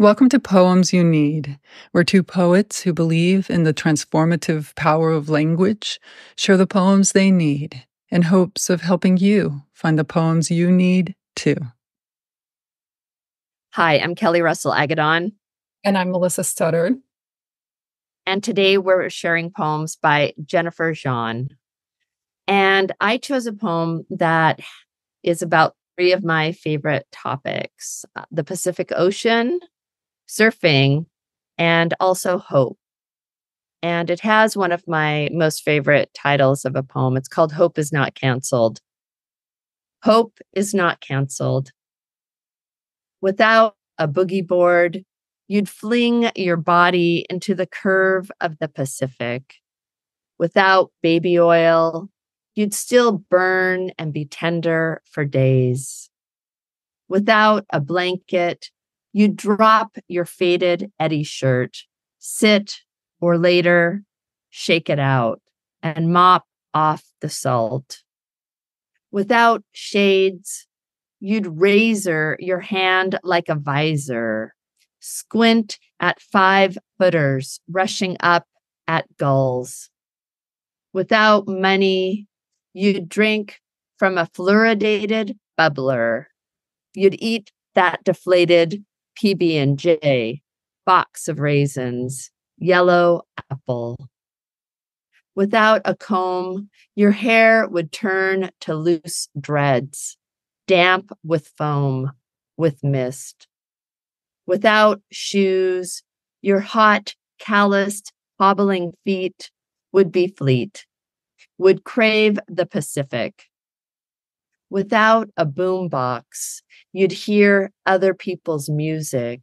Welcome to Poems You Need, where two poets who believe in the transformative power of language share the poems they need in hopes of helping you find the poems you need too. Hi, I'm Kelli Russell Agodon. And I'm Melissa Studdard. And today we're sharing poems by Jennifer Jean. And I chose a poem that is about three of my favorite topics: the Pacific Ocean, surfing, and also hope. And it has one of my most favorite titles of a poem. It's called Hope Is Not Canceled. Hope is not canceled. Without a boogie board, you'd fling your body into the curve of the Pacific. Without baby oil, you'd still burn and be tender for days. Without a blanket, you drop your faded Eddie shirt, sit or later, shake it out and mop off the salt. Without shades, you'd razor your hand like a visor, squint at 5-footers rushing up at gulls. Without money, you'd drink from a fluoridated bubbler. You'd eat that deflated PB&J, box of raisins, yellow apple. Without a comb, your hair would turn to loose dreads, damp with foam, with mist. Without shoes, your hot, calloused, hobbling feet would be fleet, would crave the Pacific. Without a boombox, you'd hear other people's music.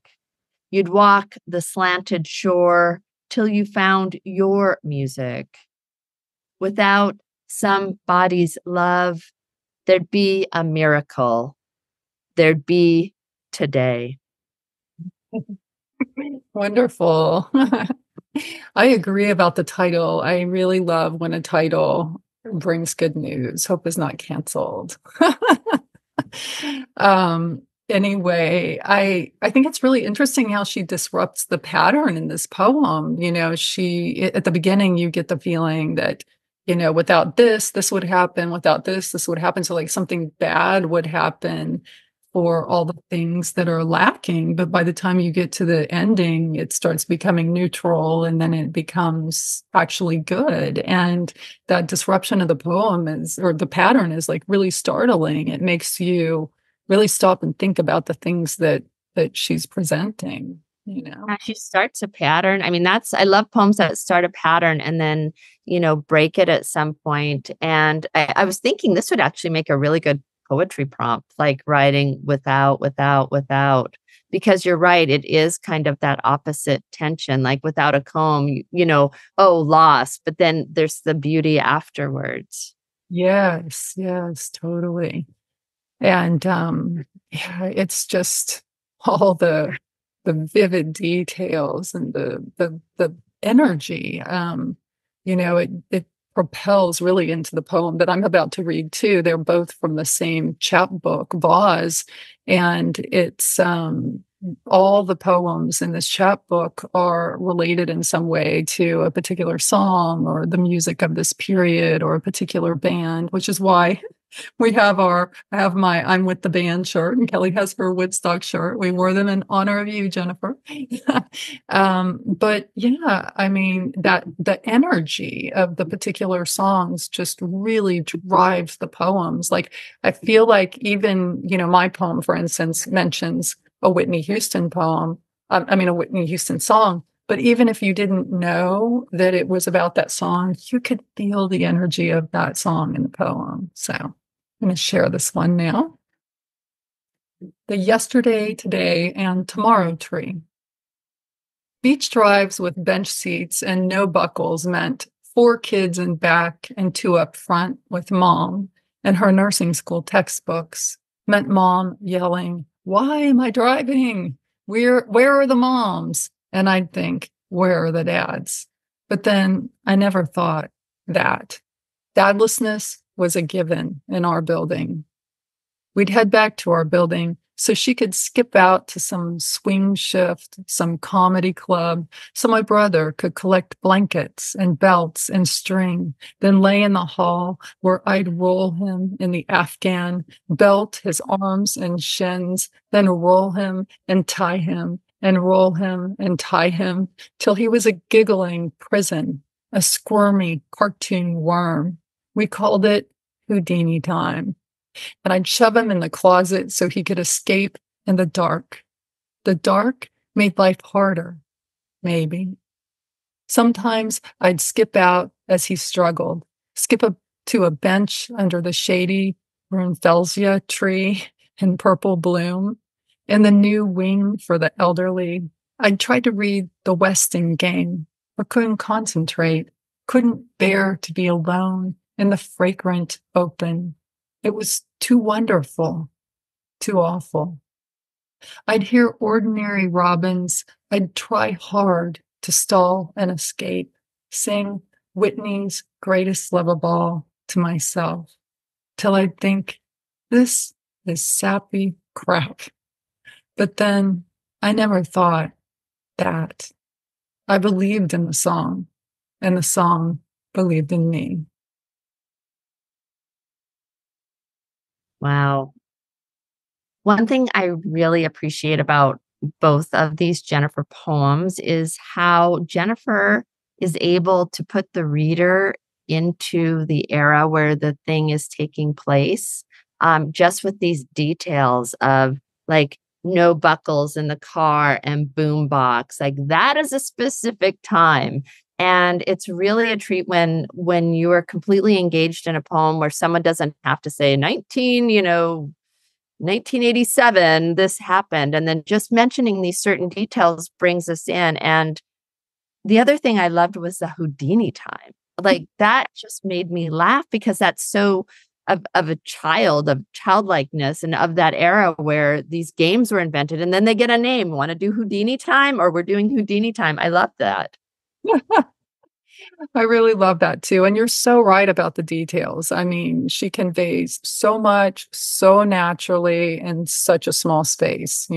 You'd walk the slanted shore till you found your music. Without somebody's love, there'd be a miracle. There'd be today. Wonderful. I agree about the title. I really love when a title brings good news. Hope is not canceled. Anyway, I think it's really interesting how she disrupts the pattern in this poem. You know, she, at the beginning, you get the feeling that, you know, without this, this would happen. Without this, this would happen. So like something bad would happen for all the things that are lacking. But by the time you get to the ending, it starts becoming neutral, and then it becomes actually good. And that disruption of the poem is, or the pattern is, like really startling. It makes you really stop and think about the things that she's presenting, you know. Yeah, she starts a pattern. I mean, I love poems that start a pattern and then, you know, break it at some point. And I was thinking this would actually make a really good poetry prompt, like writing without, because you're right, it is kind of that opposite tension, like without a comb, you know, oh, loss, but then there's the beauty afterwards. Yes, totally. And yeah, it's just all the vivid details and the energy. You know, it propels really into the poem that I'm about to read too. They're both from the same chapbook, Voz, and it's all the poems in this chapbook are related in some way to a particular song or the music of this period or a particular band, which is why we have I have my I'm with the band shirt, and Kelli has her Woodstock shirt. We wore them in honor of you, Jennifer. But yeah, I mean, that the energy of the particular songs just really drives the poems. Like, I feel like even, you know, my poem, for instance, mentions a Whitney Houston poem. I mean, a Whitney Houston song. But even if you didn't know that it was about that song, you could feel the energy of that song in the poem. So I'm going to share this one now. The Yesterday, Today, and Tomorrow Tree. Beach drives with bench seats and no buckles meant 4 kids in back and 2 up front with mom and her nursing school textbooks, meant mom yelling, "Why am I driving? Where are the moms?" And I'd think, where are the dads? But then I never thought that. Dadlessness was a given in our building. We'd head back to our building So she could skip out to some swing shift, some comedy club. So my brother could collect blankets and belts and string, then lay in the hall where I'd roll him in the Afghan, belt his arms and shins, then roll him and tie him and roll him and tie him till he was a giggling prison, a squirmy cartoon worm. We called it Houdini time. And I'd shove him in the closet so he could escape in the dark. The dark made life harder, maybe. Sometimes I'd skip out as he struggled, skip to a bench under the shady Rhunfelsia tree in purple bloom, in the new wing for the elderly. I'd try to read the Westing Game, but couldn't concentrate, couldn't bear to be alone in the fragrant open. It was too wonderful, too awful. I'd hear ordinary robins. I'd try hard to stall and escape, sing Whitney's Greatest Love of All to myself, till I'd think, this is sappy crap. But then I never thought that. I believed in the song, and the song believed in me. Wow. One thing I really appreciate about both of these Jennifer poems is how Jennifer is able to put the reader into the era where the thing is taking place, just with these details of like no buckles in the car and boombox. Like that is a specific time. And it's really a treat when you are completely engaged in a poem where someone doesn't have to say 1987, this happened. And then just mentioning these certain details brings us in. And the other thing I loved was the Houdini time. Like that just made me laugh because that's so of a child, of childlikeness and of that era where these games were invented. And then they get a name. Want to do Houdini time or we're doing Houdini time. I love that. I really love that too. And you're so right about the details. I mean, she conveys so much, so naturally in such a small space,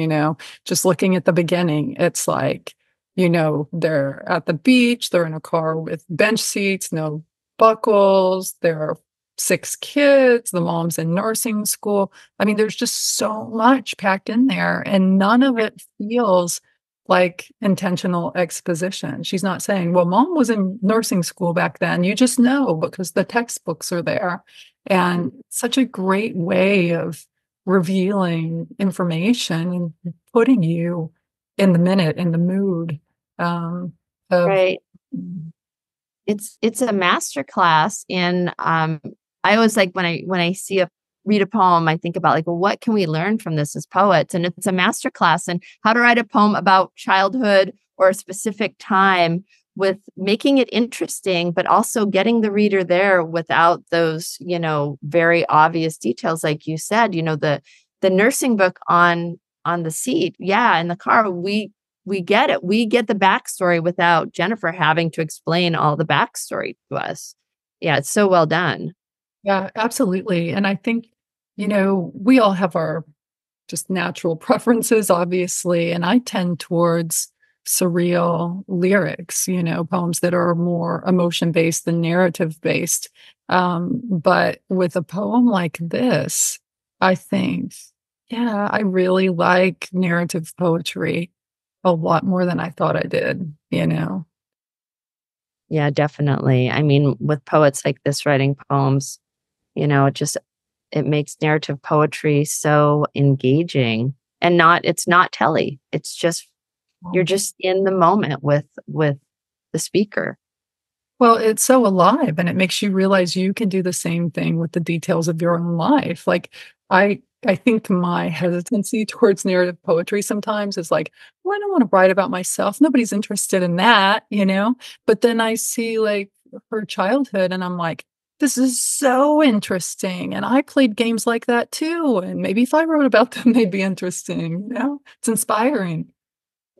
just looking at the beginning, it's like, they're at the beach, they're in a car with bench seats, no buckles, there are 6 kids, the mom's in nursing school. I mean, there's just so much packed in there and none of it feels like intentional exposition. She's not saying, well, mom was in nursing school back then. You just know because the textbooks are there. And such a great way of revealing information and putting you in the minute, in the mood. Right. It's a masterclass in, I always like when I see read a poem, I think about like, well, what can we learn from this as poets? And it's a masterclass in how to write a poem about childhood or a specific time with making it interesting, but also getting the reader there without those, very obvious details. Like you said, the nursing book on the seat. Yeah. In the car, we get it. We get the backstory without Jennifer having to explain all the backstory to us. Yeah. It's so well done. Yeah, absolutely. And I think, we all have our just natural preferences, obviously. And I tend towards surreal lyrics, poems that are more emotion-based than narrative-based. But with a poem like this, I think, yeah, I really like narrative poetry a lot more than I thought I did, Yeah, definitely. I mean, with poets like this writing poems, it makes narrative poetry so engaging and it's not telly. It's just, you're just in the moment with the speaker. Well, it's so alive and it makes you realize you can do the same thing with the details of your own life. Like I think my hesitancy towards narrative poetry sometimes is like, well, I don't want to write about myself. Nobody's interested in that, But then I see like her childhood and I'm like, this is so interesting. And I played games like that too. And maybe if I wrote about them, they'd be interesting, It's inspiring.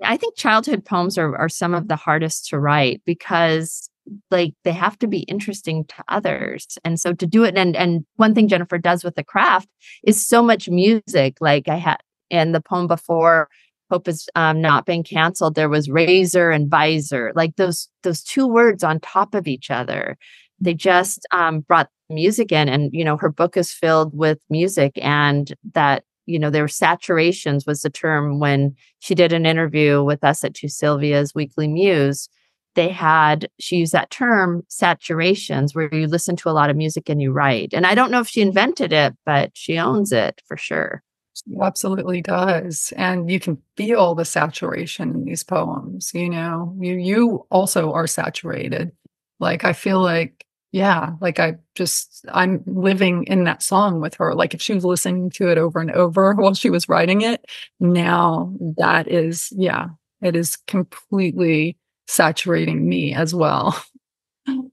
I think childhood poems are some of the hardest to write because like they have to be interesting to others. And so to do it, and one thing Jennifer does with the craft is so much music. Like I had and the poem before Hope Has Not Been Canceled, there was razor and visor, like those two words on top of each other. They just brought music in, and, you know, her book is filled with music, and that, you know, there were saturations was the term when she did an interview with us at Two Sylvia's Weekly Muse. She used that term, saturations, where you listen to a lot of music and you write. And I don't know if she invented it, but she owns it for sure. She absolutely does. And you can feel the saturation in these poems, you know, you also are saturated. Like, I feel like, yeah, like I'm living in that song with her. Like, if she was listening to it over and over while she was writing it, now that is, yeah, it is completely saturating me as well.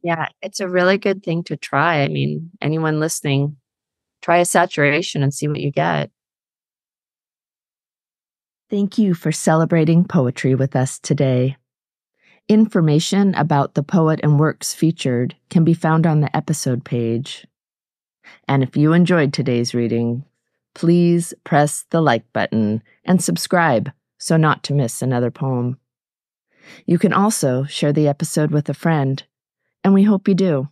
Yeah, it's a really good thing to try. I mean, anyone listening, try a saturation and see what you get. Thank you for celebrating poetry with us today. Information about the poet and works featured can be found on the episode page. And if you enjoyed today's reading, please press the like button and subscribe so not to miss another poem. You can also share the episode with a friend, and we hope you do.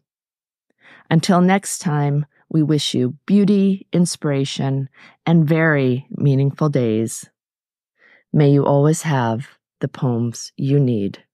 Until next time, we wish you beauty, inspiration, and very meaningful days. May you always have the poems you need.